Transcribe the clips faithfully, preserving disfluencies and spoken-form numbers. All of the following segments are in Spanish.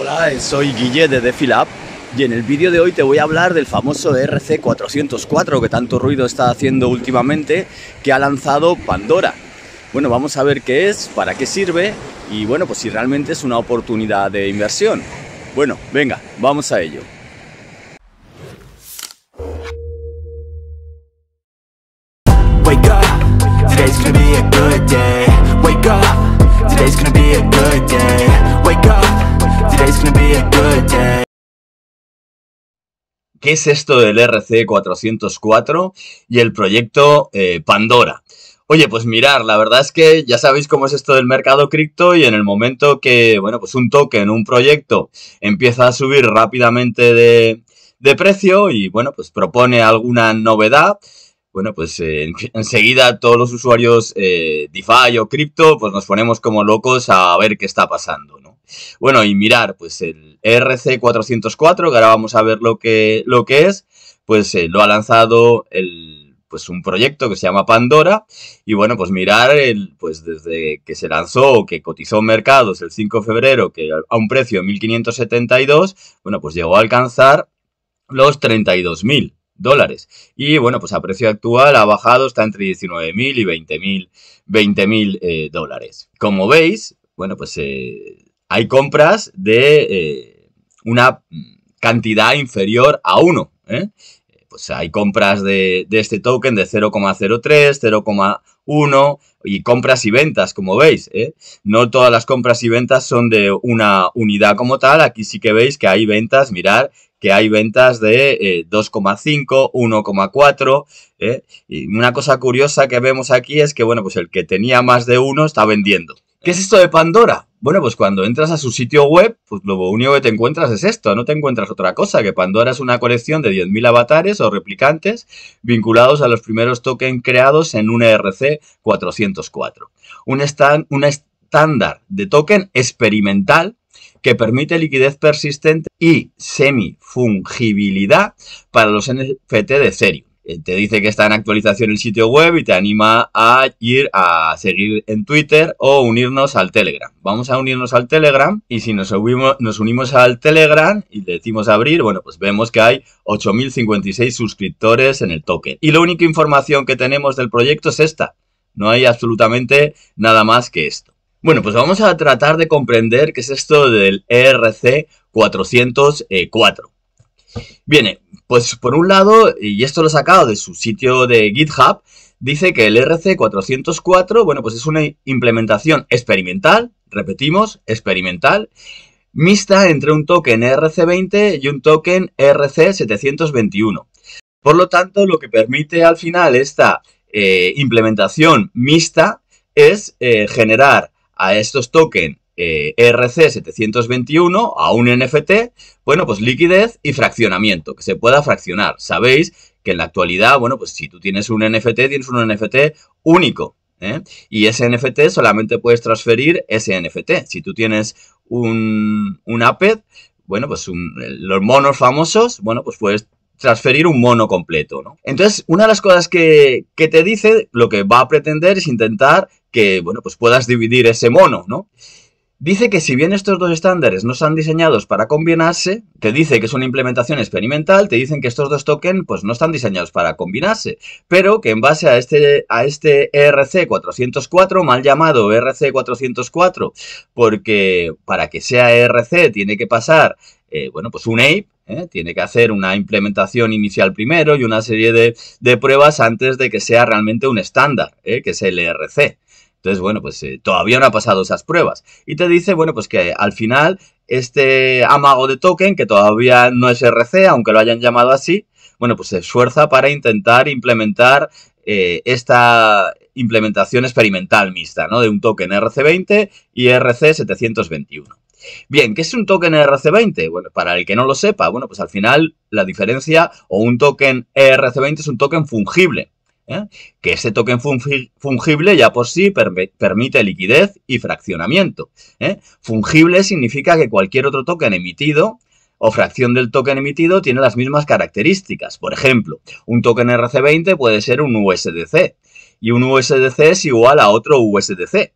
Hola, soy Guille de DeFi Lab y en el vídeo de hoy te voy a hablar del famoso E R C cuatrocientos cuatro que tanto ruido está haciendo últimamente, que ha lanzado Pandora. Bueno, vamos a ver qué es, para qué sirve y bueno, pues si realmente es una oportunidad de inversión. Bueno, venga, vamos a ello. ¿Qué es esto del E R C cuatrocientos cuatro y el proyecto eh, Pandora? Oye, pues mirar, la verdad es que ya sabéis cómo es esto del mercado cripto y en el momento que, bueno, pues un token, un proyecto empieza a subir rápidamente de, de precio y, bueno, pues propone alguna novedad, bueno, pues eh, enseguida todos los usuarios eh, DeFi o cripto, pues nos ponemos como locos a ver qué está pasando, ¿no? Bueno, y mirar, pues el E R C cuatrocientos cuatro, que ahora vamos a ver lo que, lo que es, pues eh, lo ha lanzado el, pues un proyecto que se llama Pandora. Y bueno, pues mirar, el, pues desde que se lanzó o que cotizó en mercados el cinco de febrero, que a un precio de mil quinientos setenta y dos, bueno, pues llegó a alcanzar los treinta y dos mil dólares. Y bueno, pues a precio actual ha bajado, está entre diecinueve mil y veinte mil eh, dólares. Como veis, bueno, pues... Eh, hay compras de eh, una cantidad inferior a uno, ¿eh? Pues hay compras de, de este token de cero coma cero tres, cero coma uno y compras y ventas, como veis, ¿eh? No todas las compras y ventas son de una unidad como tal. Aquí sí que veis que hay ventas, mirad, que hay ventas de eh, dos coma cinco, uno coma cuatro, ¿eh? Y una cosa curiosa que vemos aquí es que, bueno, pues el que tenía más de uno está vendiendo. ¿Qué es esto de Pandora? Bueno, pues cuando entras a su sitio web, pues lo único que te encuentras es esto, no te encuentras otra cosa, que Pandora es una colección de diez mil avatares o replicantes vinculados a los primeros tokens creados en un E R C cuatrocientos cuatro. Un estándar de token experimental que permite liquidez persistente y semifungibilidad para los N F T de Ethereum. Te dice que está en actualización el sitio web y te anima a ir a seguir en Twitter o unirnos al Telegram. Vamos a unirnos al Telegram y si nos, subimos, nos unimos al Telegram y le decimos abrir, bueno, pues vemos que hay ocho mil cincuenta y seis suscriptores en el token. Y la única información que tenemos del proyecto es esta. No hay absolutamente nada más que esto. Bueno, pues vamos a tratar de comprender qué es esto del E R C cuatrocientos cuatro. Viene, pues por un lado, y esto lo he sacado de su sitio de GitHub, dice que el E R C cuatrocientos cuatro, bueno, pues es una implementación experimental, repetimos, experimental, mixta entre un token E R C veinte y un token E R C setecientos veintiuno. Por lo tanto, lo que permite al final esta eh, implementación mixta es eh, generar a estos tokens Eh, E R C setecientos veintiuno a un N F T, bueno, pues liquidez y fraccionamiento, que se pueda fraccionar. Sabéis que en la actualidad, bueno, pues si tú tienes un N F T, tienes un N F T único, ¿eh? Y ese N F T solamente puedes transferir ese N F T. Si tú tienes un, un A P E D, bueno, pues un, los monos famosos, bueno, pues puedes transferir un mono completo, ¿no? Entonces, una de las cosas que, que te dice, lo que va a pretender es intentar que, bueno, pues puedas dividir ese mono, ¿no? Dice que si bien estos dos estándares no están diseñados para combinarse, te dice que es una implementación experimental, te dicen que estos dos tokens pues no están diseñados para combinarse, pero que en base a este, a este E R C cuatrocientos cuatro, mal llamado E R C cuatrocientos cuatro, porque para que sea E R C tiene que pasar, eh, bueno, pues un E I P, ¿eh? Tiene que hacer una implementación inicial primero y una serie de, de pruebas antes de que sea realmente un estándar, ¿eh? Que es el E R C. Entonces, bueno, pues eh, todavía no ha pasado esas pruebas. Y te dice, bueno, pues que eh, al final este amago de token, que todavía no es E R C, aunque lo hayan llamado así, bueno, pues se esfuerza para intentar implementar eh, esta implementación experimental mixta, ¿no? De un token E R C veinte y E R C setecientos veintiuno. Bien, ¿qué es un token E R C veinte? Bueno, para el que no lo sepa, bueno, pues al final la diferencia, o un token E R C veinte es un token fungible. ¿Eh? Que este token fungible ya por sí permite liquidez y fraccionamiento. ¿eh? Fungible significa que cualquier otro token emitido o fracción del token emitido tiene las mismas características. Por ejemplo, un token E R C veinte puede ser un U S D C y un U S D C es igual a otro U S D C.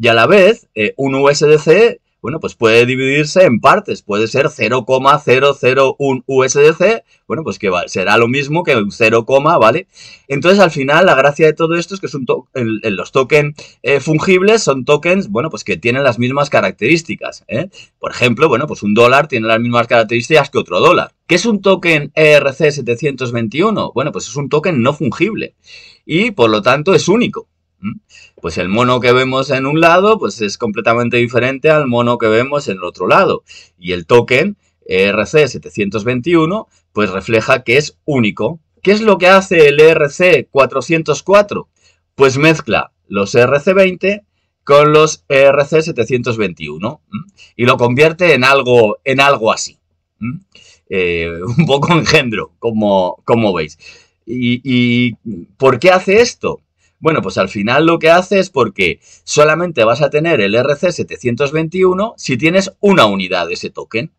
Y a la vez, eh, un U S D C Bueno, pues puede dividirse en partes. Puede ser cero coma cero cero uno U S D C, bueno, pues que va, será lo mismo que un cero, ¿vale? Entonces, al final, la gracia de todo esto es que son to el, el, los tokens eh, fungibles son tokens, bueno, pues que tienen las mismas características, ¿eh? Por ejemplo, bueno, pues un dólar tiene las mismas características que otro dólar. ¿Qué es un token E R C setecientos veintiuno? Bueno, pues es un token no fungible y, por lo tanto, es único. Pues el mono que vemos en un lado pues es completamente diferente al mono que vemos en el otro lado. Y el token E R C setecientos veintiuno pues refleja que es único. ¿Qué es lo que hace el E R C cuatrocientos cuatro? Pues mezcla los E R C veinte con los E R C setecientos veintiuno y lo convierte en algo, en algo así. Eh, un poco engendro, como, como veis. ¿Y, y por qué hace esto? Bueno, pues al final lo que hace es porque solamente vas a tener el E R C setecientos veintiuno si tienes una unidad de ese token.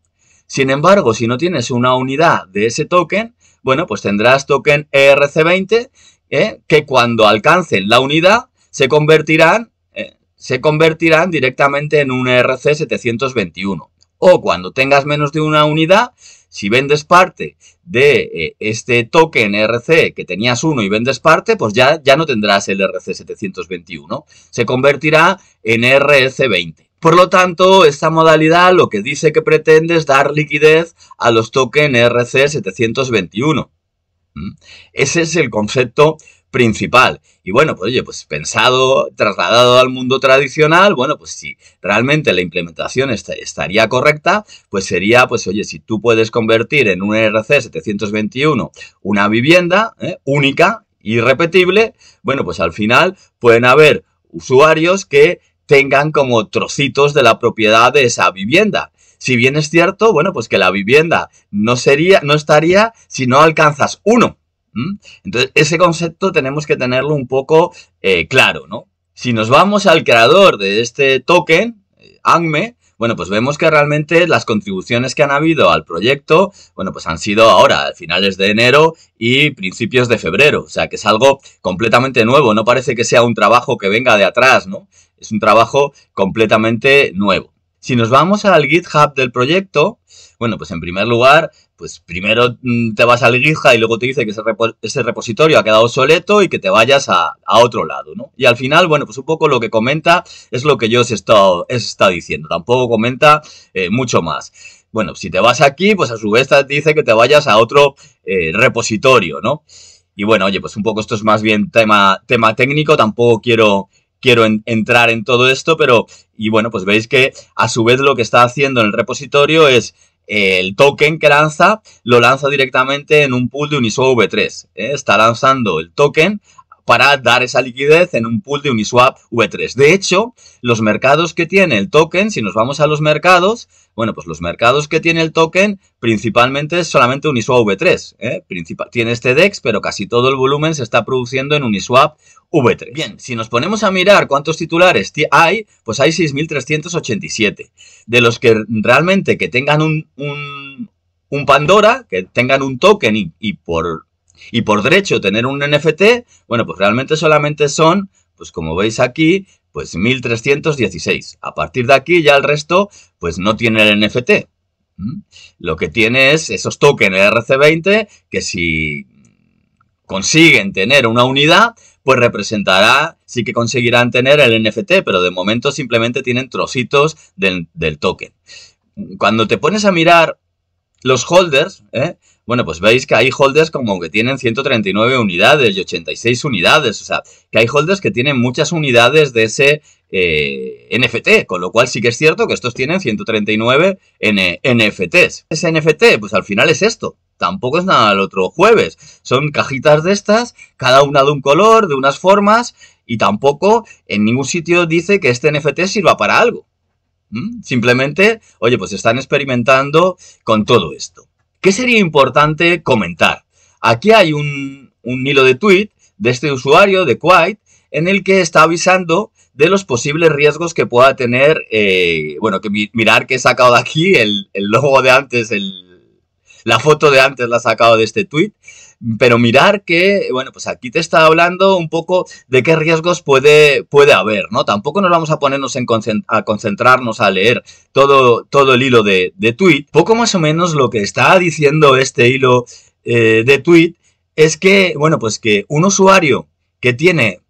Sin embargo, si no tienes una unidad de ese token, bueno, pues tendrás token E R C veinte eh, que cuando alcancen la unidad se convertirán, eh, se convertirán directamente en un E R C setecientos veintiuno. O cuando tengas menos de una unidad, si vendes parte de eh, este token E R C que tenías uno y vendes parte, pues ya, ya no tendrás el E R C setecientos veintiuno. Se convertirá en E R C veinte. Por lo tanto, esta modalidad lo que dice que pretende es dar liquidez a los tokens E R C setecientos veintiuno. ¿Mm? Ese es el concepto principal. Y bueno, pues oye, pues pensado, trasladado al mundo tradicional, bueno, pues si realmente la implementación está, estaría correcta, pues sería, pues oye, si tú puedes convertir en un E R C setecientos veintiuno una vivienda eh, única, irrepetible, bueno, pues al final pueden haber usuarios que tengan como trocitos de la propiedad de esa vivienda. Si bien es cierto, bueno, pues que la vivienda no sería, no estaría si no alcanzas uno. Entonces, ese concepto tenemos que tenerlo un poco eh, claro, ¿no? Si nos vamos al creador de este token, A N M E, bueno, pues vemos que realmente las contribuciones que han habido al proyecto, bueno, pues han sido ahora, a finales de enero y principios de febrero. O sea, que es algo completamente nuevo. No parece que sea un trabajo que venga de atrás, ¿no? Es un trabajo completamente nuevo. Si nos vamos al GitHub del proyecto, bueno, pues en primer lugar, pues primero te vas al GitHub y luego te dice que ese, repos ese repositorio ha quedado obsoleto y que te vayas a, a otro lado, ¿no? Y al final, bueno, pues un poco lo que comenta es lo que yo os he estado, he estado diciendo. Tampoco comenta eh, mucho más. Bueno, si te vas aquí, pues a su vez te dice que te vayas a otro eh, repositorio, ¿no? Y bueno, oye, pues un poco esto es más bien tema, tema técnico, tampoco quiero... Quiero en, entrar en todo esto, pero, y bueno, pues veis que a su vez lo que está haciendo en el repositorio es eh, el token que lanza, lo lanza directamente en un pool de Uniswap V tres. ¿eh? Está lanzando el token para dar esa liquidez en un pool de Uniswap V tres. De hecho, los mercados que tiene el token, si nos vamos a los mercados, bueno, pues los mercados que tiene el token principalmente es solamente Uniswap V tres. ¿eh? Principal, tiene este DEX, pero casi todo el volumen se está produciendo en Uniswap V tres. Bien, si nos ponemos a mirar cuántos titulares hay, pues hay seis mil trescientos ochenta y siete. De los que realmente que tengan un, un, un Pandora, que tengan un token y, y, por, y por derecho tener un N F T, bueno, pues realmente solamente son, pues como veis aquí, pues mil trescientos dieciséis. A partir de aquí ya el resto, pues no tiene el N F T. ¿Mm? Lo que tiene es esos tokens E R C veinte que si consiguen tener una unidad, pues representará, sí que conseguirán tener el N F T, pero de momento simplemente tienen trocitos del, del token. Cuando te pones a mirar los holders, ¿eh? bueno, pues veis que hay holders como que tienen ciento treinta y nueve unidades y ochenta y seis unidades. O sea, que hay holders que tienen muchas unidades de ese eh, N F T, con lo cual sí que es cierto que estos tienen ciento treinta y nueve N F Ts. Ese N F T, pues al final es esto. Tampoco es nada el otro jueves. Son cajitas de estas, cada una de un color, de unas formas, y tampoco en ningún sitio dice que este N F T sirva para algo. ¿Mm? Simplemente, oye, pues están experimentando con todo esto. ¿Qué sería importante comentar? Aquí hay un, un hilo de tweet de este usuario, de Quiet, en el que está avisando de los posibles riesgos que pueda tener, eh, bueno, que mi, mirar que he sacado de aquí el, el logo de antes, el... La foto de antes la he sacado de este tweet, pero mirar que, bueno, pues aquí te está hablando un poco de qué riesgos puede, puede haber, ¿no? Tampoco nos vamos a ponernos en concent- a concentrarnos a leer todo, todo el hilo de, de tweet. Poco más o menos lo que está diciendo este hilo eh, de tweet es que, bueno, pues que un usuario que tiene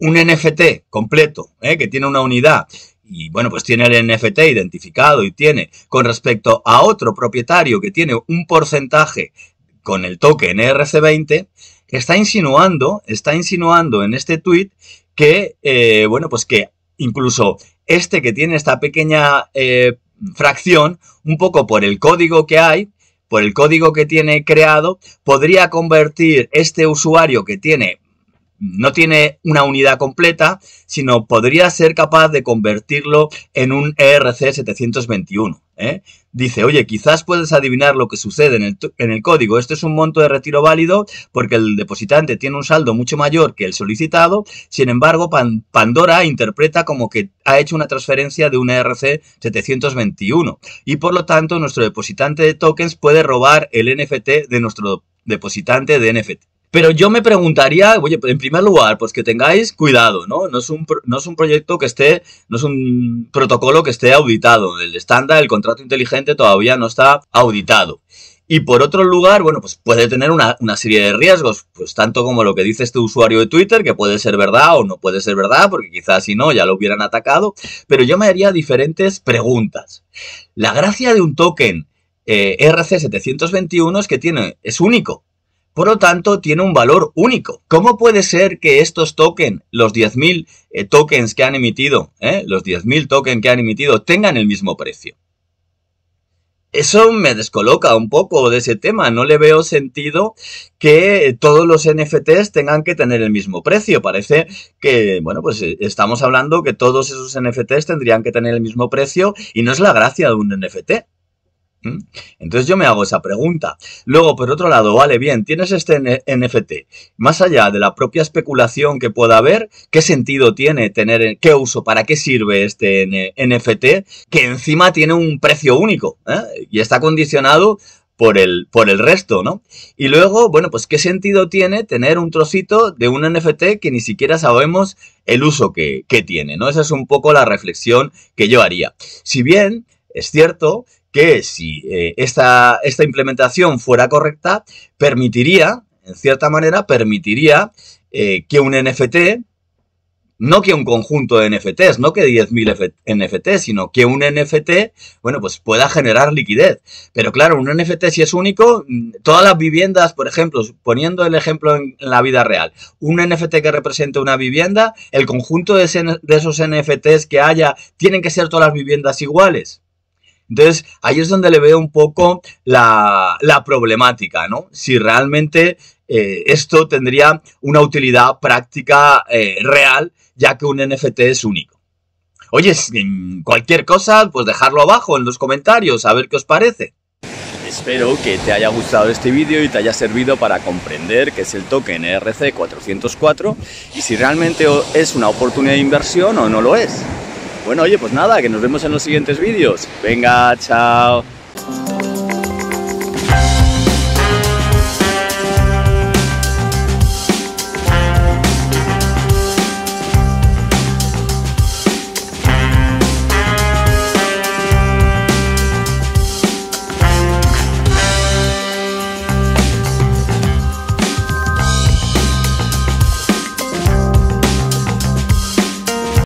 un N F T completo, ¿eh? que tiene una unidad, y bueno, pues tiene el N F T identificado y tiene con respecto a otro propietario que tiene un porcentaje con el token E R C veinte, está insinuando, está insinuando en este tweet que, eh, bueno, pues que incluso este que tiene esta pequeña eh, fracción, un poco por el código que hay, por el código que tiene creado, podría convertir este usuario que tiene... no tiene una unidad completa, sino podría ser capaz de convertirlo en un E R C setecientos veintiuno. ¿eh? Dice, oye, quizás puedes adivinar lo que sucede en el, en el código. Este es un monto de retiro válido porque el depositante tiene un saldo mucho mayor que el solicitado. Sin embargo, Pan, Pandora interpreta como que ha hecho una transferencia de un E R C setecientos veintiuno. Y por lo tanto, nuestro depositante de tokens puede robar el N F T de nuestro depositante de N F T. Pero yo me preguntaría, oye, en primer lugar, pues que tengáis cuidado, ¿no? No es un, no es un proyecto que esté, no es un protocolo que esté auditado. El estándar, el contrato inteligente todavía no está auditado. Y por otro lugar, bueno, pues puede tener una, una serie de riesgos, pues tanto como lo que dice este usuario de Twitter, que puede ser verdad o no puede ser verdad, porque quizás si no ya lo hubieran atacado. Pero yo me haría diferentes preguntas. La gracia de un token eh, E R C setecientos veintiuno es que tiene, es único. Por lo tanto, tiene un valor único. ¿Cómo puede ser que estos tokens, los diez mil eh, tokens que han emitido, eh, los diez mil tokens que han emitido, tengan el mismo precio? Eso me descoloca un poco de ese tema. No le veo sentido que todos los N F Ts tengan que tener el mismo precio. Parece que, bueno, pues estamos hablando que todos esos N F Ts tendrían que tener el mismo precio y no es la gracia de un N F T. Entonces yo me hago esa pregunta. Luego, por otro lado, vale, bien, tienes este N F T. Más allá de la propia especulación que pueda haber, ¿qué sentido tiene tener, qué uso, para qué sirve este N F T? Que encima tiene un precio único, ¿eh? y está condicionado por el, por el resto, ¿no? Y luego, bueno, pues ¿qué sentido tiene tener un trocito de un N F T que ni siquiera sabemos el uso que, que tiene, ¿no? Esa es un poco la reflexión que yo haría. Si bien es cierto que si eh, esta, esta implementación fuera correcta, permitiría, en cierta manera, permitiría eh, que un N F T, no que un conjunto de N F Ts, no que diez mil N F Ts, sino que un N F T, bueno, pues pueda generar liquidez. Pero claro, un N F T si es único, todas las viviendas, por ejemplo, poniendo el ejemplo en la vida real, un N F T que represente una vivienda, el conjunto de, ese, de esos N F Ts que haya, ¿tienen que ser todas las viviendas iguales? Entonces, ahí es donde le veo un poco la, la problemática, ¿no? Si realmente eh, esto tendría una utilidad práctica eh, real, ya que un N F T es único. Oye, cualquier cosa, pues dejadlo abajo en los comentarios, a ver qué os parece. Espero que te haya gustado este vídeo y te haya servido para comprender qué es el token E R C cuatrocientos cuatro y si realmente es una oportunidad de inversión o no lo es. Bueno, oye, pues nada, que nos vemos en los siguientes vídeos. Venga, chao.